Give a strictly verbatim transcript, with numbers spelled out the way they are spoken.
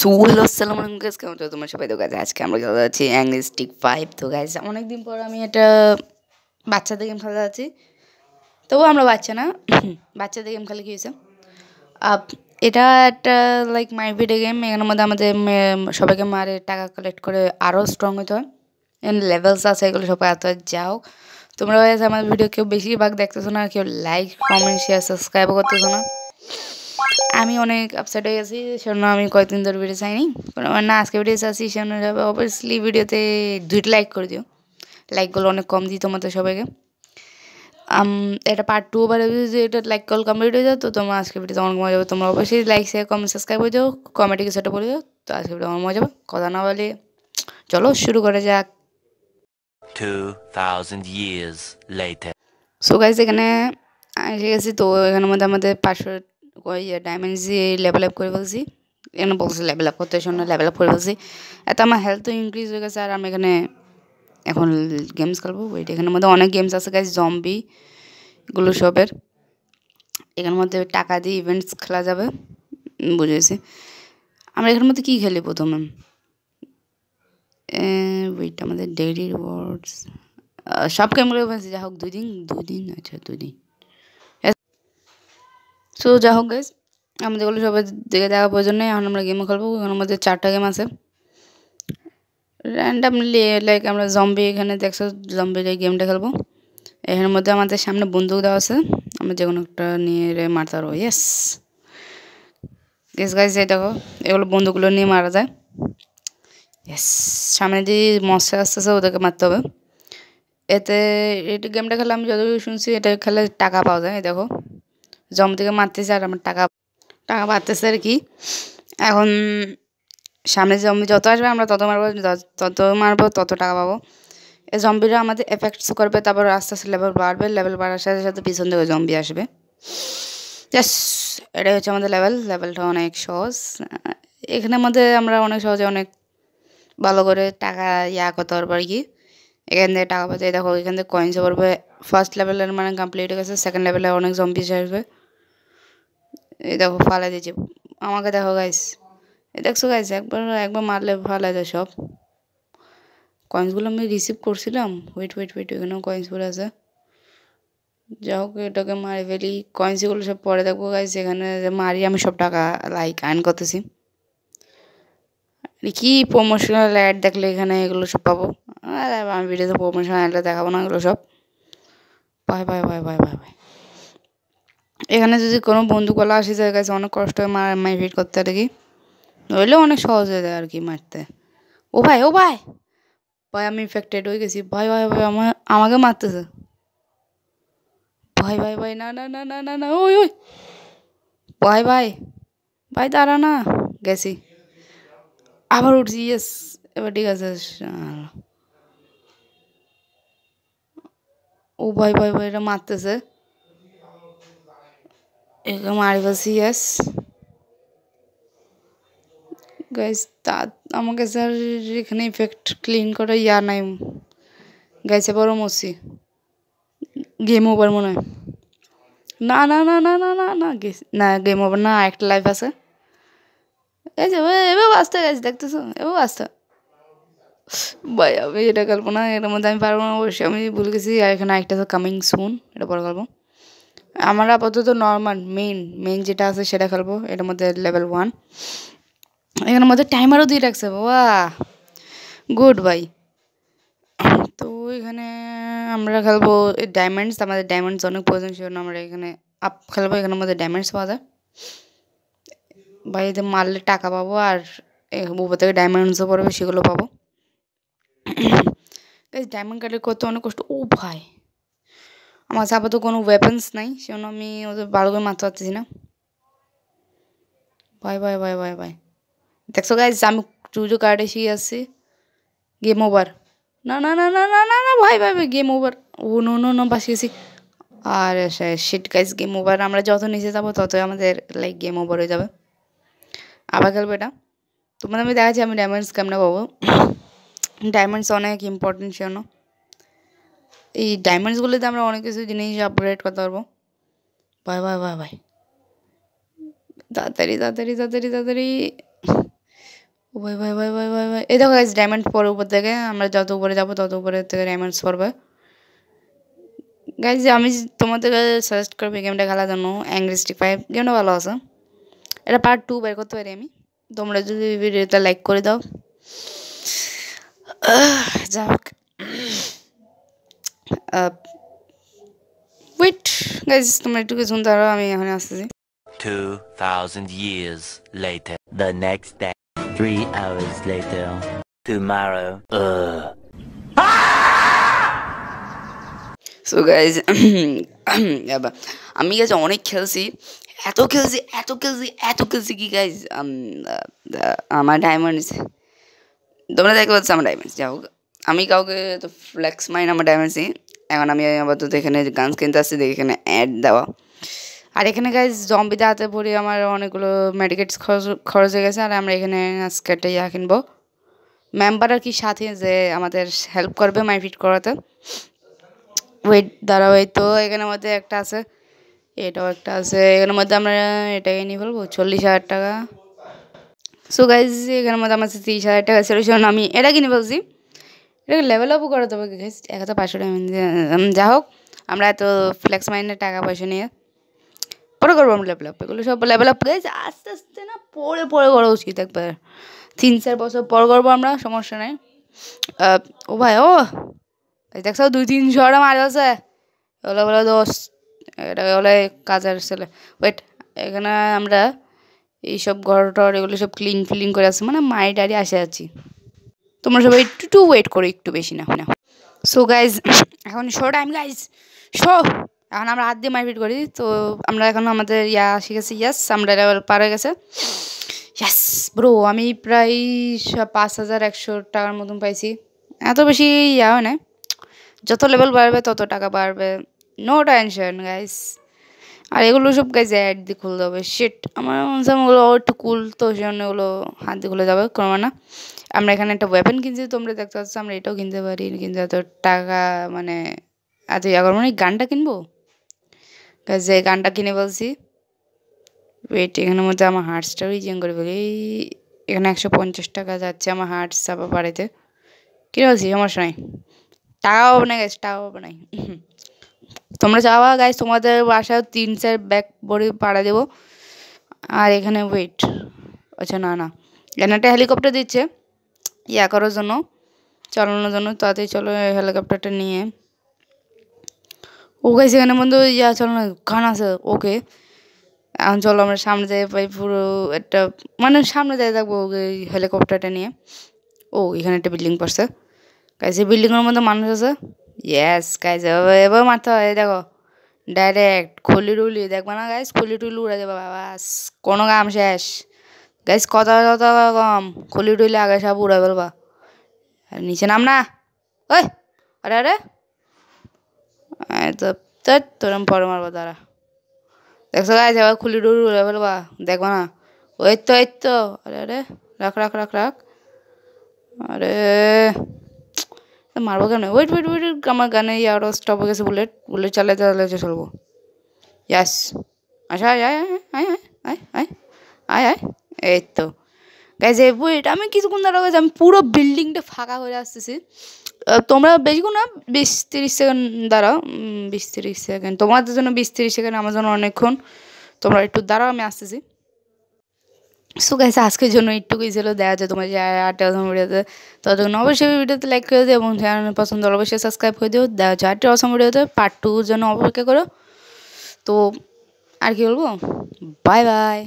So hello আসসালামু আলাইকুম guys, কেমন আছো তোমরা সবাই? তো গাইস আজকে আমরা খেলা যাচ্ছি অ্যাঙ্গার স্টিক ফাইভ। তো গাইস অনেক দিন পর আমি একটা বাচ্চাদের গেম খেলা যাচ্ছি। তবু আমরা বাচ্চা না, বাচ্চাদের গেম খেলে কি হয়েছে, এটা একটা লাইক মাই ভিডিও গেম। এখানের মধ্যে আমাদের সবাইকে মারে টাকা কালেক্ট করে আরও স্ট্রং হতে হয়, এন্ড লেভেলস আছে এগুলো সবাই হাতে যাও। তোমরা গাইস আমার ভিডিও কেউ বেশিরভাগ দেখতেছো না, কেউ লাইক কমেন্ট শেয়ার সাবস্ক্রাইবও করতেছো না। আমি অনেক আপসেট হয়ে গেছি, সেজন্য আমি কয়েকদিন ধরে ভিডিও চাইনি। না আজকে ভিডিও চাইছি, সেজন্য যাবে অবভিয়াসলি ভিডিওতে দুইটা লাইক করে দিও। লাইকগুলো অনেক কম দিই তোমাদের সবাইকে। এটা পার্ট টু বার যদি এটা লাইক কল কমপ্লিট হয়ে যাও তো তোমরা আজকে ভিডিও তখন মজা যাবে। তোমরা অবশ্যই লাইক শেয়ার কমেন্ট সাবস্ক্রাইব হয়ে যাও, কমেন্টে কিছু একটা বলে যাও, তো আজকে ভিডিও আমার মজা যাবে। কথা না বলে চলো শুরু করা যাক। সো গাইস এখানে এসে গেছি, তো এখানের মধ্যে আমাদের পাঁচশো ওই ডায়মন্ডস দিয়ে লেভেল আপ করে ফেলছি। এখানে বলছি লেভেল আপ করতে, শোনা লেভেল আপ করে ফেলছি। এত আমার হেলথও ইনক্রিজ হয়ে গেছে। আর আমি এখানে এখন গেমস খেলবো, ওইটা এখানের মধ্যে অনেক গেমস আছে গাইস, জম্বি এগুলো সবের। এখানের মধ্যে টাকা দিয়ে ইভেন্টস খেলা যাবে, বুঝেছি। আমরা এখানের মধ্যে কী খেলি প্রথমে, ওইটা আমাদের ডেইলি রিওয়ার্ডস সব গেমগুলো ফেলছি। যা হোক দুদিন দুদিন আচ্ছা দুদিন সো যা হোক গাইস আমাদের এগুলো সবাই দেখে দেখা প্রয়োজন নেই। এখন আমরা গেমও খেলবো, ওখানের মধ্যে চারটা গেম আছে র্যান্ডামলি। লাইক আমরা জম্বি এখানে দেখছো, জম্বির এই গেমটা খেলবো। এখানের মধ্যে আমাদের সামনে বন্দুক দেওয়া আছে, আমরা যে কোনো একটা নিয়ে মারতে পারবো। ইয়েস ইয়েস গাইস এই দেখো, এগুলো বন্দুকগুলো নিয়ে মারা যায়। ইয়েস সামনে যে মশা আসতেছে ওদেরকে মারতে হবে। এতে এটা গেমটা খেলে আমি যতটুকু শুনছি এটা খেলে টাকা পাওয়া যায়। এই দেখো জম থেকে মারতেছে আর আমার টাকা টাকা পাচ্ছে আর কি। এখন সামনে জম্বি যত আসবে আমরা তত মারবো, তত মারবো তত টাকা পাবো। এই জম্বিরা আমাদের এফেক্টস করবে, তারপর আস্তে আস্তে লেভেল বাড়বে। লেভেল বাড়ার সাথে সাথে পিছন থেকে জম্বি আসবে। জাস্ট এটাই হচ্ছে আমাদের লেভেল। লেভেলটা অনেক সহজ, এখানের মধ্যে আমরা অনেক সহজে অনেক ভালো করে টাকা ইয়া করতে পারবো আর কি। এখান থেকে টাকা পাচ্ছে। দেখো এখান থেকে কয়েন্সে পড়বে। ফার্স্ট লেভেলের মানে কমপ্লিট হয়ে গেছে, সেকেন্ড লেভেলে অনেক জম্বি আসবে। এই দেখো ফালা দিয়েছে আমাকে, দেখো গাইস এই দেখছো গাইস, একবার একবার মারলে ফালা যায় সব। কয়েন্সগুলো আমি রিসিভ করছিলাম। ওয়েট ওয়েট ওয়েট এখানেও কয়েন্সগুলো আছে, যা হোক এটাকে মারি ফেলি। কয়েন্সগুলো সব পরে দেখবো গাইস। এখানে মারি আমি সব টাকা লাইক আর্ন করতেছি। কি প্রমোশনাল অ্যাড দেখলে এখানে এগুলো সব পাবো। আর আমি ভিডিওতে প্রমোশনাল অ্যাডটা দেখাবো না, এগুলো সব পাই পাই পাই পাই পাই পাই। এখানে যদি কোনো বন্ধুকলা আসে যায় গাইস অনেক কষ্ট হয় মার মাই ভিট করতে আর কি, নইলেও অনেক সহজ হয়ে যায় আর কি মারতে। ও ভাই ও ভাই ভাই আমি ইনফেক্টেড হয়ে গেছি, ভাই ভাই ভাই আমার আমাকে মারতেছে, ভাই ভাই ভাই না না না না না না ওই ওই ভাই ভাই ভাই দাঁড়া না, গেছি আবার উঠছি। ইয়েস এবার ঠিক আছে। ও ভাই ভাই ভাই এটা মারতেছে, এরকম মারি বলছি। ইয়েস গাইস তা আমাকে স্যার এখানে ইফেক্ট ক্লিন করে ইয়া নাই গাইস, এবারও মরছি। গেম ওভার মনে হয়, না না না না না না না না গেম ওভার না, একটা লাইফ আছে। এই যে এবার বাঁচতে গাইস দেখতেছো, এবার বাঁচতে ভাই আমি এটা গল্প না, এটার মধ্যে আমি পারবো না অবশ্যই, আমি ভুল গেছি। আর এখানে একটা আছে কামিং সুন, এটা পরে গল্প। আমার আপাতত নর্মাল মেইন মেইন যেটা আছে সেটা খেলবো। এটার মধ্যে লেভেল ওয়ান। এখানের মধ্যে টাইমারও দিয়ে রাখছে, বাবা গুড ভাই। তো এখানে আমরা খেলবো ডায়মন্ডস, আমাদের ডায়মন্ডস অনেক প্রয়োজন, সেজন্য আমরা এখানে আপ খেলবো। এখানের মধ্যে ডায়মন্ডস পাওয়া যায় ভাই, এতে মারলে টাকা পাবো আর উপর থেকে ডায়মন্ডসও পড়বে, সেগুলো পাবো। ডায়মন্ড কালেক্ট করতে অনেক কষ্ট। ও ভাই আমার কাছে আপাতত কোনো ওয়েপেন্স নাই, সেজন্য আমি ওদের ভালো করে মারতে পারতেছি না। ভাই ভাই ভাই ভাই ভাই দেখছো গাইস আমি চুজো কার্ডে শিখে আসছি। গেম ওভার না না না না না না না ভাই ভাই ভাই গেম ওভার। ও নো নো নো বাসি গেছি। আর শিট গাইস গেম ওভার। আমরা যত নিচে যাবো ততই আমাদের লাইক গেম ওভার হয়ে যাবে। আবার খেলবো এটা। তোমাদের আমি দেখাচ্ছি আমি ডায়মন্ডস কেমনে পাবো। ডায়মন্ডস অনেক ইম্পর্টেন্ট, সেজন্য এই ডায়মন্ডসগুলোতে আমরা অনেক কিছু জিনিস আপগ্রেড করতে পারবো। ভাই ভাই ভাই ভাই তাড়াতাড়ি তাড়াতাড়ি তাড়াতাড়ি তাড়াতাড়ি ও ভাই ভাই ভাই ভাই ভাই ভাই এই দেখো गाइस ডায়মন্ড পড়ে উপর থেকে। আমরা যত উপরে যাব তত উপরে থেকে ডায়মন্ডস পড়বে। गाइस আমি তোমাদের সাজেস্ট করব এই গেমটা খেলার জন্য, অ্যাংরি স্টিক ফাইভ গেমটা ভালো আছে। এটা পার্ট টু বের করতে পারি আমি। তোমরা যদি ভিডিওটা লাইক করে দাও যাক। Wait, guys, তোমরা একটু শুন দাঁড়াও, আমি এখানে আসছি। two thousand years later, the next day, three hours later, tomorrow. Uh. So guys, আমি guys অনেক খেলছি, এত খেলছি, এত খেলছি, এত খেলছি কি guys, আমার ডায়মন্ডস তোমরা দেখতে পাচ্ছ, আমার ডায়মন্ডস যাও। আমি কাউকে তো ফ্লেক্স মাইন আমার ডায়মন্ডস। এখন আমি আবার তো এখানে গান কিনতে আসছি, দেখি এখানে অ্যাড দেওয়া। আর এখানে গাইজ জম্বিতে হাতে পড়ে আমার অনেকগুলো মেডিকেটস খরচ খরচ হয়ে গেছে। আর আমরা এখানে আজকে একটা ইয়া কিনবো, মেম্বার আর কি সাথে যে আমাদের হেল্প করবে মাইফিট করাতে। ওয়েট দাঁড়াও, এই তো এখানের মধ্যে একটা আছে, এটাও একটা আছে। এখানের মধ্যে আমরা এটাকে নিয়ে ফেলবো চল্লিশ হাজার টাকা। সো গাইজ এখানের মধ্যে আমার তিরিশ হাজার টাকা সলিউশন, আমি এটা কিনে ফেলছি। এটাকে লেভেল আপও করে দেবো গাইজ, এক হাজার পাঁচশো টাকা। যা হোক আমরা এত ফ্লেক্স মাইনে টাকা পয়সা নিয়ে পরে করবো আমরা লেভেল আপ। এগুলো সব লেভেল আপ গাইজ আস্তে আস্তে না পরে পরে করা উচিত, একবার তিন চার বছর পর করবো আমরা, সমস্যা নেই। ও ভাই ও দেখছো দুই তিনশো টাকা মারা আছে, ওগুলো বলে দোষ, এটা বলে কাজের ছেলে। ওয়েট এখানে আমরা এইসব ঘর টর এগুলো সব ক্লিন ফিলিং করে আসছি, মানে মায়ের ডাড়ি আসে আছি। তোমরা সবাই একটু একটু ওয়েট করো, একটু বেশি না না। সো গাইজ এখন শো টাইম গাইজ শো। এখন আমরা হাত দিয়ে মারপিট করি তো, আমরা এখন আমাদের ইয়া শিখেছি। ইয়াস আমরা লেভেল পার হয়ে গেছে। ইয়াস ব্রো আমি প্রায় পাঁচ হাজার একশো টাকার মতন পাইছি। এত বেশি ইয়া হয় না, যত লেভেল বাড়বে তত টাকা বাড়বে, নো টেনশন গাইজ। আর এগুলো সব গাইজ অ্যাড দিয়ে খুলে দেবে, শিট আমার ওগুলো একটু কুল তো ওই জন্য ওগুলো হাত দিয়ে খুলে যাবে কোনো না। আমরা এখানে একটা ওয়েপেন কিনছি, তোমরা দেখতে পাচ্ছ আমরা এটাও কিনতে পারি, কিন্তু এত টাকা মানে এত ইয়া করবো না। গানটা কিনবো গাইজ, যে গানটা কিনে বলছি। ওয়েট এখানের মধ্যে আমার হার্টসটাও চেঞ্জ করে ফেলি। এখানে একশো পঞ্চাশ টাকা যাচ্ছে আমার হার্টস চাপা বাড়িতে, কিনে বলছি সমস্যা নাই, টাকা পাবো না গাইজ, টাকা পাবো নাই। তোমরা চাওয়া গাইজ তোমাদের বাসায় তিন চার ব্যাগ ভরে পাড়া দেবো। আর এখানে ওয়েট আচ্ছা না না, এখানে একটা হেলিকপ্টার দিচ্ছে ইয়া করার জন্য, চালানোর জন্য। তাতে চলো হেলিকপ্টারটা নিয়ে। ও গাইজ এখানে বন্ধু ইয়া চালানো গান আছে, ওকে এখন চলো আমরা সামনে যাই পাই পুরো একটা, মানে সামনে যাই থাকবো হেলিকপ্টারটা নিয়ে। ও এখানে একটা বিল্ডিং পড়ছে গাইজ, এই বিল্ডিংয়ের মধ্যে মানুষ আছে। ইয়েস গাইজ এবার মারতে হয়, দেখো ডাইরেক্ট খুলি টুলি দেখবো না গাইজ, খুলি টুলি উড়ে দেবো বাস, কোনো কাম শেষ গাইজ, কথা কথা কম খুলি টুলি আগে সব উড়ে ফেলবা। আর নিচে নাম না, ওই আরে আরে তো তোরম পরে মারবো তারা, দেখছো গাইজ এবার খুলি টুলি উড়ে ফেলবা দেখবো না। ওই তো এই তো আরে আরে রাখ রাখ রাখ রাখ, আরে মারবো কেন? ওয়েট ওয়েট ওয়েট আমার গানে আরও স্টপ হয়ে গেছে, বুলেট বুলেট চালাতে চালাতে চলবো। ইয়াস আচ্ছা আয় আয় আয় আয় আয় আয় আয় এই তো গাইজ এই বুলেট। আমি কিছুক্ষণ দাঁড়াবো, আমি পুরো বিল্ডিংটা ফাঁকা করে আসতেছি, তোমরা বেশিক্ষণ না বিশ তিরিশ সেকেন্ড দাঁড়াও, বিশ তিরিশ সেকেন্ড তোমাদের জন্য, বিশ তিরিশ সেকেন্ড আমার জন্য অনেকক্ষণ, তোমরা একটু দাঁড়াও আমি আসতেছি। সো গাইজ আজকের জন্য একটুকুই ছিল, দেখা যায় তোমার যে আটটা অসম ভিডিওতে, ততক্ষণ অবশ্যই ভিডিওতে লাইক করে দিও এবং চ্যানেল পছন্দ অবশ্যই সাবস্ক্রাইব করে দিও। দেখা যায় আটটা অসম ভিডিওতে পার্ট টুর জন্য অপেক্ষা করো। তো আর কি বলবো, বাই বাই।